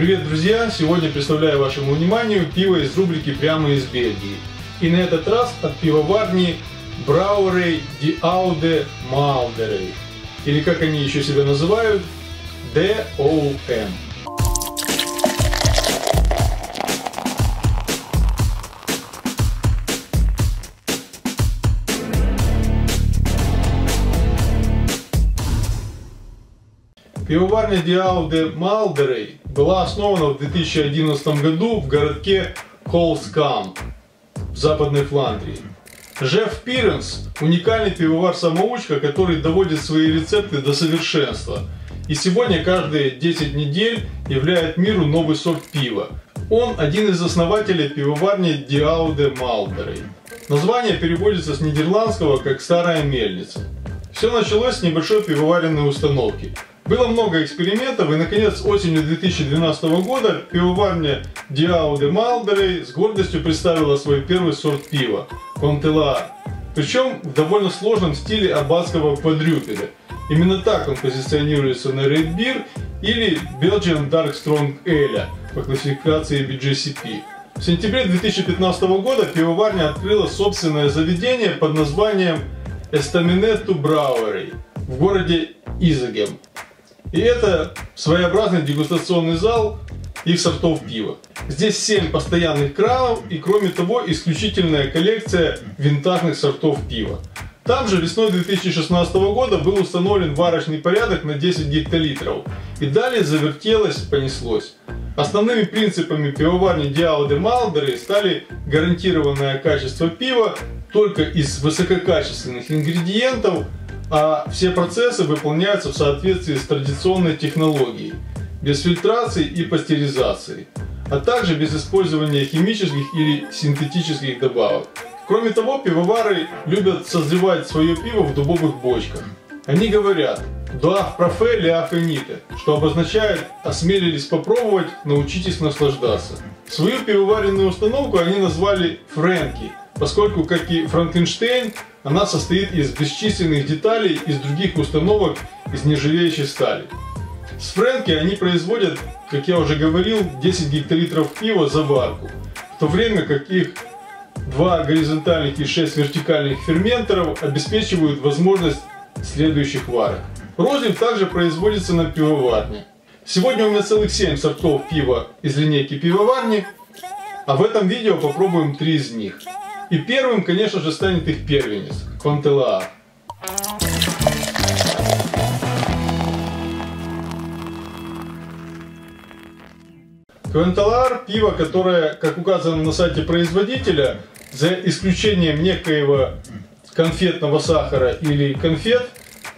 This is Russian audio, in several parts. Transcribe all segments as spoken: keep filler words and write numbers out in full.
Привет, друзья! Сегодня представляю вашему вниманию пиво из рубрики «Прямо из Бельгии». И на этот раз от пивоварни Бrouwerij D'Oude Maalderij, или как они еще себя называют, Д О М. Пивоварня D'Oude Maalderij была основана в две тысячи одиннадцатом году в городке Коолскамп в Западной Фландрии. Жеф Пиренс – уникальный пивовар-самоучка, который доводит свои рецепты до совершенства. И сегодня каждые десять недель являет миру новый сорт пива. Он один из основателей пивоварни D'Oude Maalderij. Название переводится с нидерландского как «старая мельница». Все началось с небольшой пивоваренной установки. Было много экспериментов, и наконец осенью две тысячи двенадцатого года пивоварня D'Oude Maalderij с гордостью представила свой первый сорт пива – Qantelaar, причем в довольно сложном стиле аббатского квадрюпеля. Именно так он позиционируется на редбир или Belgian Dark Strong Ale по классификации Би Джи Си Пи. В сентябре две тысячи пятнадцатого года пивоварня открыла собственное заведение под названием Estaminet to Browery в городе Изегем. И это своеобразный дегустационный зал их сортов пива. Здесь семь постоянных кранов и, кроме того, исключительная коллекция винтажных сортов пива. Там же весной две тысячи шестнадцатого года был установлен варочный порядок на десять гектолитров. И далее завертелось, понеслось. Основными принципами пивоварни D'Oude Maalderij стали гарантированное качество пива только из высококачественных ингредиентов, а все процессы выполняются в соответствии с традиционной технологией, без фильтрации и пастеризации, а также без использования химических или синтетических добавок. Кроме того, пивовары любят созревать свое пиво в дубовых бочках. Они говорят «дуаф профе ля фените», что обозначает «осмелились попробовать, научитесь наслаждаться». Свою пивоваренную установку они назвали «фрэнки», поскольку, как и Франкенштейн, она состоит из бесчисленных деталей из других установок из нержавеющей стали. С фрэнки они производят, как я уже говорил, десять гектолитров пива за варку, в то время как их два горизонтальных и шесть вертикальных ферменторов обеспечивают возможность следующих варок. Розлив также производится на пивоварне. Сегодня у меня целых семь сортов пива из линейки пивоварни, а в этом видео попробуем три из них. И первым, конечно же, станет их первенец – Qantelaar. Qantelaar – пиво, которое, как указано на сайте производителя, за исключением некоего конфетного сахара или конфет,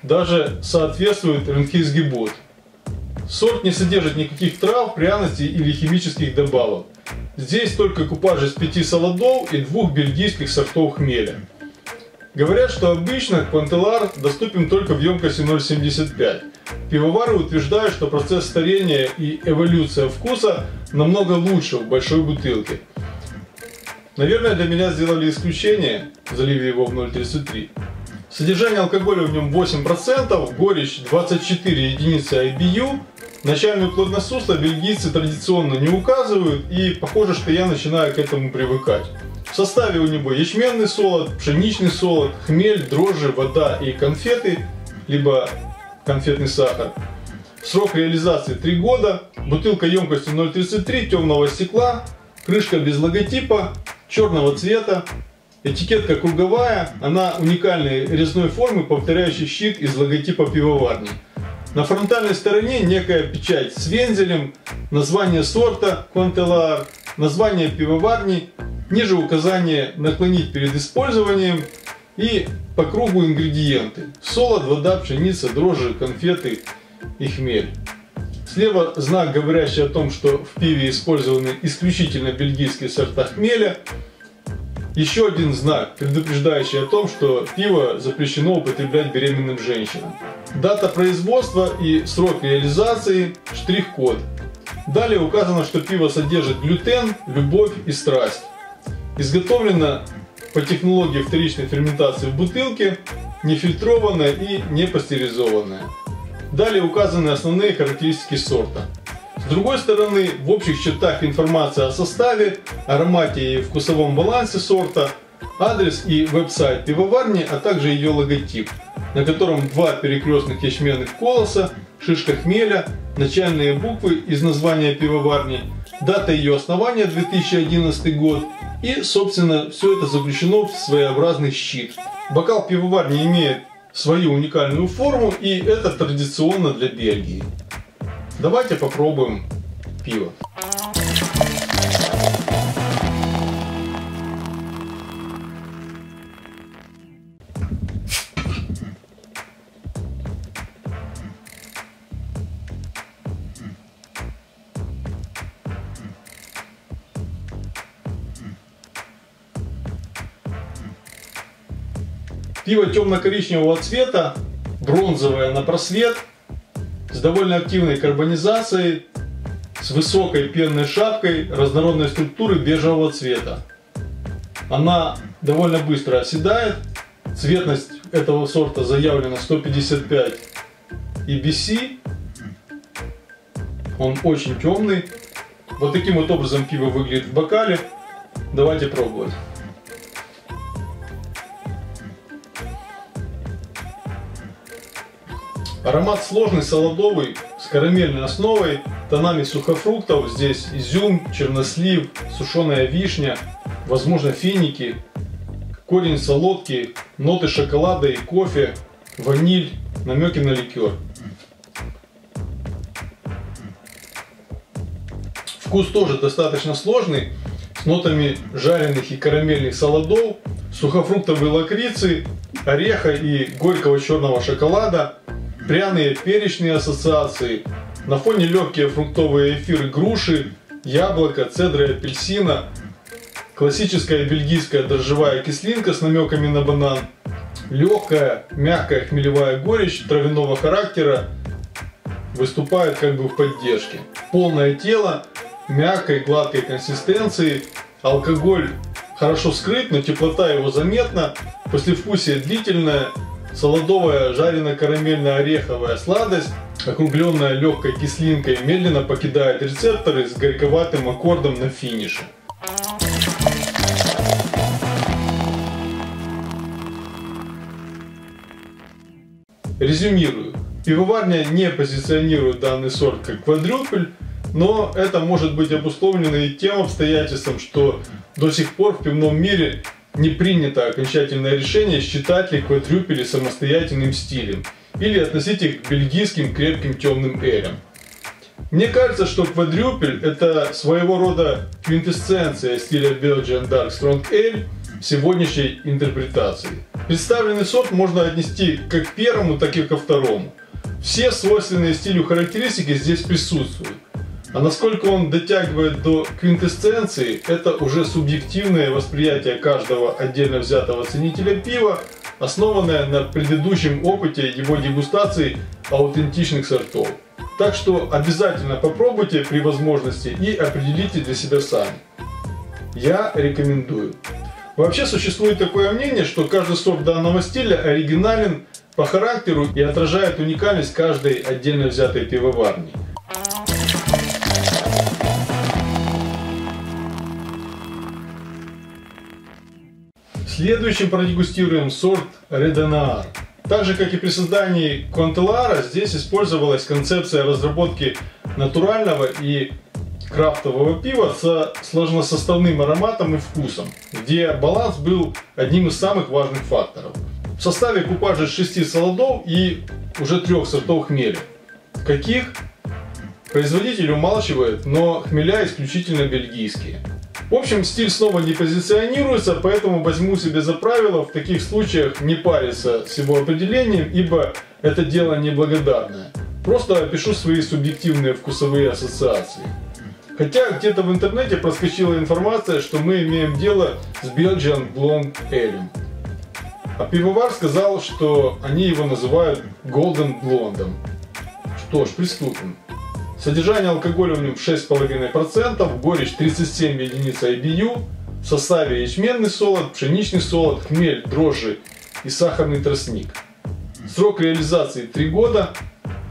даже соответствует Reinheitsgebot. Сорт не содержит никаких трав, пряностей или химических добавок. Здесь только купаж из пяти солодов и двух бельгийских сортов хмеля. Говорят, что обычно Qantelaar доступен только в емкости ноль семьдесят пять. Пивовары утверждают, что процесс старения и эволюция вкуса намного лучше в большой бутылке. Наверное, для меня сделали исключение, залив его в ноль тридцать три. Содержание алкоголя в нем восемь процентов, горечь двадцать четыре единицы И Б У. Начальную плотность сусла бельгийцы традиционно не указывают, и похоже, что я начинаю к этому привыкать. В составе у него ячменный солод, пшеничный солод, хмель, дрожжи, вода и конфеты, либо конфетный сахар. Срок реализации три года, бутылка емкостью ноль тридцать три темного стекла, крышка без логотипа, черного цвета, этикетка круговая, она уникальной резной формы, повторяющей щит из логотипа пивоварни. На фронтальной стороне некая печать с вензелем, название сорта Qantelaar, название пивоварни, ниже указание наклонить перед использованием и по кругу ингредиенты: солод, вода, пшеница, дрожжи, конфеты и хмель. Слева знак, говорящий о том, что в пиве использованы исключительно бельгийские сорта хмеля. Еще один знак, предупреждающий о том, что пиво запрещено употреблять беременным женщинам. Дата производства и срок реализации, штрих-код. Далее указано, что пиво содержит глютен, любовь и страсть. Изготовлено по технологии вторичной ферментации в бутылке, нефильтрованное и не пастеризованное. Далее указаны основные характеристики сорта. С другой стороны, в общих чертах информация о составе, аромате и вкусовом балансе сорта, адрес и веб-сайт пивоварни, а также ее логотип, на котором два перекрестных ячменных колоса, шишка хмеля, начальные буквы из названия пивоварни, дата ее основания две тысячи одиннадцатый год и, собственно, все это заключено в своеобразный щит. Бокал пивоварни имеет свою уникальную форму, и это традиционно для Бельгии. Давайте попробуем пиво. Пиво темно-коричневого цвета, бронзовое на просвет, с довольно активной карбонизацией, с высокой пенной шапкой разнородной структуры бежевого цвета. Она довольно быстро оседает, цветность этого сорта заявлена сто пятьдесят пять и би си, он очень темный. Вот таким вот образом пиво выглядит в бокале, давайте пробовать. Аромат сложный, солодовый, с карамельной основой, тонами сухофруктов, здесь изюм, чернослив, сушеная вишня, возможно финики, корень солодки, ноты шоколада и кофе, ваниль, намеки на ликер. Вкус тоже достаточно сложный, с нотами жареных и карамельных солодов, сухофруктовой лакрицы, ореха и горького черного шоколада. Пряные перечные ассоциации, на фоне легкие фруктовые эфиры груши, яблоко, цедры и апельсина, классическая бельгийская дрожжевая кислинка с намеками на банан, легкая, мягкая хмелевая горечь травяного характера выступает как бы в поддержке. Полное тело, мягкой, гладкой консистенции, алкоголь хорошо скрыт, но теплота его заметна, послевкусие длительное, солодовая, жарено-карамельно-ореховая сладость, округленная легкой кислинкой, медленно покидает рецепторы с горьковатым аккордом на финише. Резюмирую. Пивоварня не позиционирует данный сорт как квадрюпль, но это может быть обусловлено и тем обстоятельством, что до сих пор в пивном мире не принято окончательное решение, считать ли квадрюпели самостоятельным стилем или относить их к бельгийским крепким темным элям. Мне кажется, что квадрюпель – это своего рода квинтэссенция стиля Belgian Dark Strong Ale в сегодняшней интерпретации. Представленный сорт можно отнести как к первому, так и ко второму. Все свойственные стилю характеристики здесь присутствуют. А насколько он дотягивает до квинтэссенции, это уже субъективное восприятие каждого отдельно взятого ценителя пива, основанное на предыдущем опыте его дегустации аутентичных сортов. Так что обязательно попробуйте при возможности и определите для себя сами. Я рекомендую. Вообще существует такое мнение, что каждый сорт данного стиля оригинален по характеру и отражает уникальность каждой отдельно взятой пивоварни. Следующим продегустируем сорт Redenaar. Так же, как и при создании Qantelaar, здесь использовалась концепция разработки натурального и крафтового пива со сложносоставным ароматом и вкусом, где баланс был одним из самых важных факторов. В составе купаж из шести солодов и уже трех сортов хмеля. Каких? Производитель умалчивает, но хмеля исключительно бельгийские. В общем, стиль снова не позиционируется, поэтому возьму себе за правило в таких случаях не париться с его определением, ибо это дело неблагодарное. Просто опишу свои субъективные вкусовые ассоциации. Хотя где-то в интернете проскочила информация, что мы имеем дело с Belgian Blonde Ale. А пивовар сказал, что они его называют Golden Blonde. Что ж, приступим. Содержание алкоголя в нем шесть и пять десятых процента, горечь тридцать семь единиц и би ю, в составе ячменный солод, пшеничный солод, хмель, дрожжи и сахарный тростник. Срок реализации три года,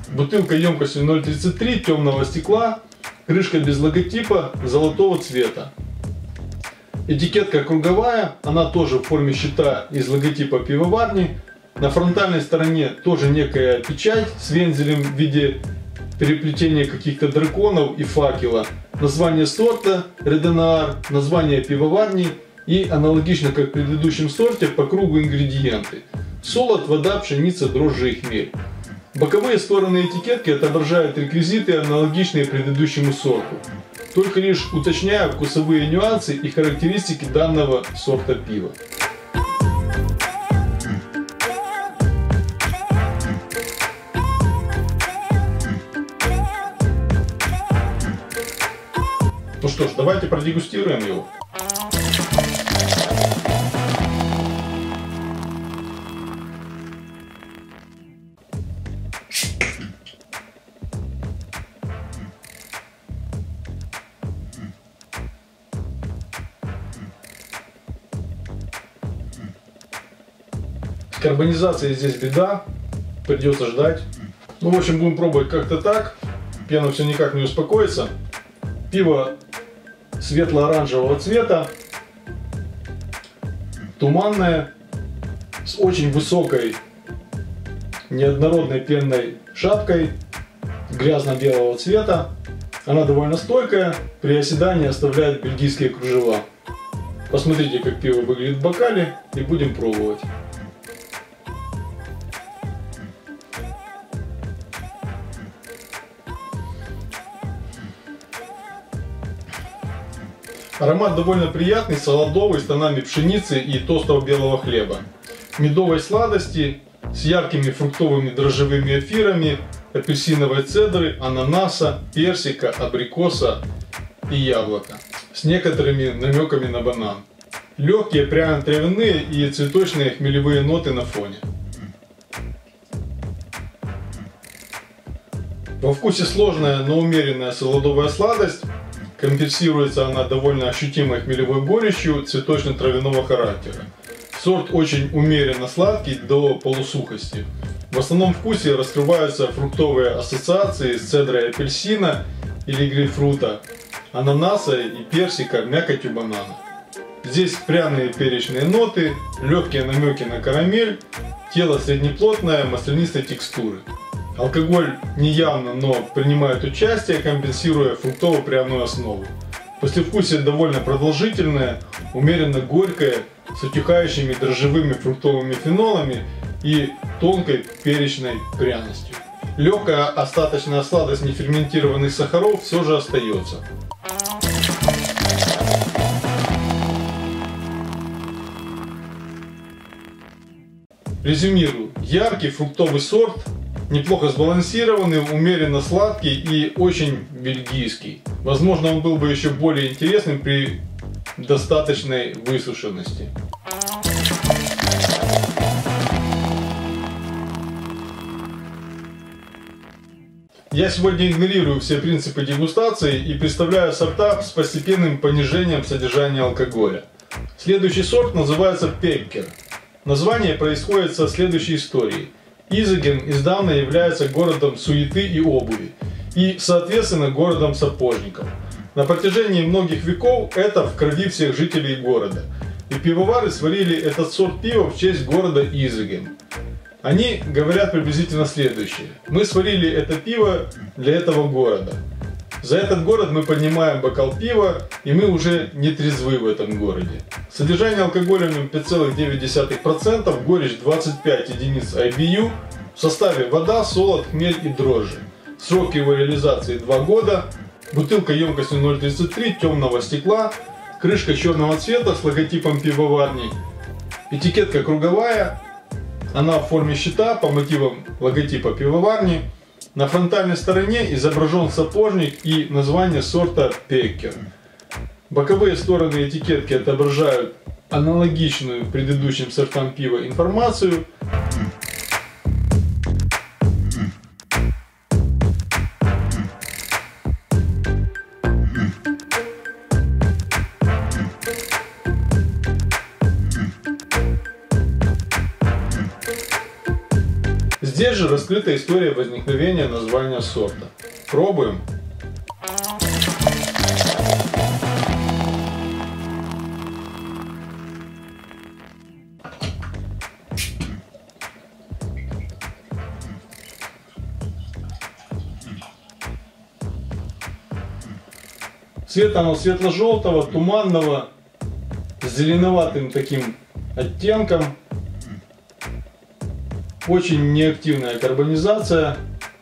бутылка емкостью ноль тридцать три, темного стекла, крышка без логотипа золотого цвета. Этикетка круговая, она тоже в форме щита из логотипа пивоварни. На фронтальной стороне тоже некая печать с вензелем в виде переплетения каких-то драконов и факела. Название сорта Redenaar, название пивоварни и, аналогично как в предыдущем сорте, по кругу ингредиенты. Солод, вода, пшеница, дрожжи и хмель. Боковые стороны этикетки отображают реквизиты, аналогичные предыдущему сорту. Только лишь уточняя вкусовые нюансы и характеристики данного сорта пива. Ну что ж, давайте продегустируем его. С карбонизацией здесь беда, придется ждать. Ну, в общем, будем пробовать как-то так. Пена все никак не успокоится. Пиво светло-оранжевого цвета, туманное, с очень высокой неоднородной пенной шапкой грязно-белого цвета. Она довольно стойкая, при оседании оставляет бельгийские кружева. Посмотрите, как пиво выглядит в бокале, и будем пробовать. Аромат довольно приятный, солодовый, с тонами пшеницы и тостов белого хлеба. Медовой сладости с яркими фруктовыми дрожжевыми эфирами, апельсиновой цедры, ананаса, персика, абрикоса и яблока. С некоторыми намеками на банан. Легкие пряно-травяные и цветочные хмелевые ноты на фоне. Во вкусе сложная, но умеренная солодовая сладость. Компенсируется она довольно ощутимой хмелевой горечью цветочно-травяного характера. Сорт очень умеренно сладкий до полусухости. В основном вкусе раскрываются фруктовые ассоциации с цедрой апельсина или грейпфрута, ананаса и персика, мякотью банана. Здесь пряные перечные ноты, легкие намеки на карамель, тело среднеплотное, маслянистой текстуры. Алкоголь неявно, но принимает участие, компенсируя фруктово-пряную основу. Послевкусие довольно продолжительное, умеренно горькое, с утихающими дрожжевыми фруктовыми фенолами и тонкой перечной пряностью. Легкая остаточная сладость неферментированных сахаров все же остается. Резюмирую. Яркий фруктовый сорт. Неплохо сбалансированный, умеренно сладкий и очень бельгийский. Возможно, он был бы еще более интересным при достаточной высушенности. Я сегодня игнорирую все принципы дегустации и представляю сорта с постепенным понижением содержания алкоголя. Следующий сорт называется Пеккер. Название происходит со следующей историей. Изеген издавна является городом суеты и обуви, и, соответственно, городом сапожников. На протяжении многих веков это в крови всех жителей города, и пивовары сварили этот сорт пива в честь города Изеген. Они говорят приблизительно следующее. Мы сварили это пиво для этого города. За этот город мы поднимаем бокал пива, и мы уже не трезвы в этом городе. Содержание алкоголя в нем пять целых девять десятых процента, горечь двадцать пять единиц ай би ю, в составе вода, солод, хмель и дрожжи. Срок его реализации два года, бутылка емкостью ноль тридцать три темного стекла, крышка черного цвета с логотипом пивоварни, этикетка круговая, она в форме щита по мотивам логотипа пивоварни. На фронтальной стороне изображен сапожник и название сорта Пеккер. Боковые стороны этикетки отображают аналогичную предыдущим сортам пива информацию. Здесь же раскрыта история возникновения названия сорта. Пробуем. Цвет оно светло-желтого, туманного, с зеленоватым таким оттенком. Очень неактивная карбонизация.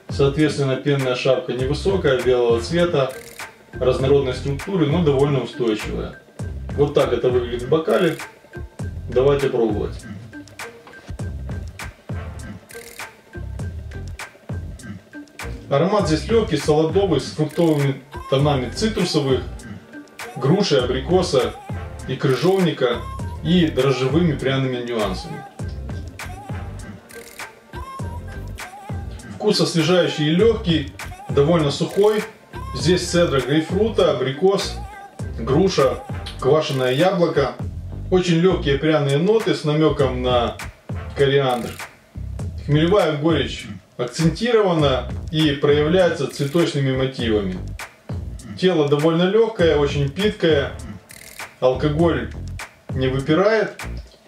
Соответственно, пенная шапка невысокая, белого цвета, разнородной структуры, но довольно устойчивая. Вот так это выглядит в бокале. Давайте пробовать. Аромат здесь легкий, солодовый, с фруктовыми тонами цитрусовых, груши, абрикоса и крыжовника и дрожжевыми пряными нюансами. Вкус освежающий и легкий, довольно сухой. Здесь цедра грейпфрута, абрикос, груша, квашеное яблоко. Очень легкие пряные ноты с намеком на кориандр. Хмелевая горечь акцентирована и проявляется цветочными мотивами. Тело довольно легкое, очень питкое. Алкоголь не выпирает.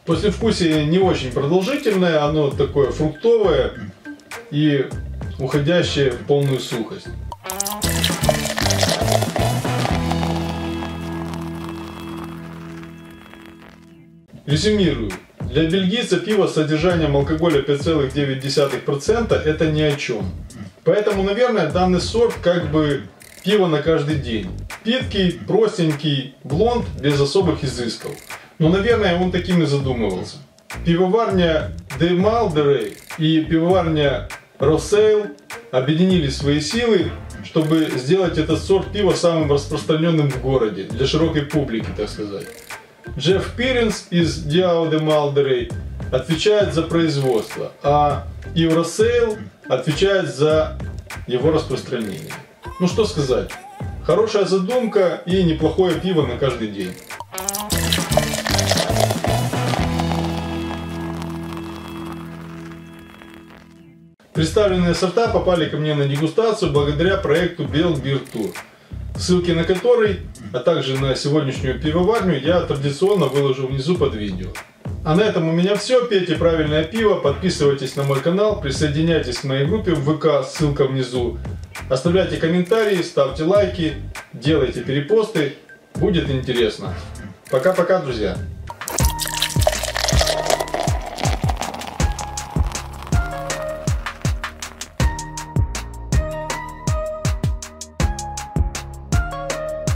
Послевкусие не очень продолжительное, оно такое фруктовое и уходящее в полную сухость. Резюмирую. Для бельгийца пиво с содержанием алкоголя пять целых девять десятых процента это ни о чем. Поэтому, наверное, данный сорт как бы пиво на каждый день. Питкий, простенький блонд без особых изысков. Но, наверное, он таким и задумывался. Пивоварня D'Oude Maalderij и пивоварня Eurosale объединили свои силы, чтобы сделать этот сорт пива самым распространенным в городе, для широкой публики, так сказать. Джефф Пиренс из D'Oude Maalderij отвечает за производство, а Eurosale отвечает за его распространение. Ну что сказать, хорошая задумка и неплохое пиво на каждый день. Представленные сорта попали ко мне на дегустацию благодаря проекту БелБирТур, ссылки на который, а также на сегодняшнюю пивоварню, я традиционно выложу внизу под видео. А на этом у меня все. Пейте правильное пиво, подписывайтесь на мой канал, присоединяйтесь к моей группе в ВК, ссылка внизу. Оставляйте комментарии, ставьте лайки, делайте перепосты, будет интересно. Пока-пока, друзья!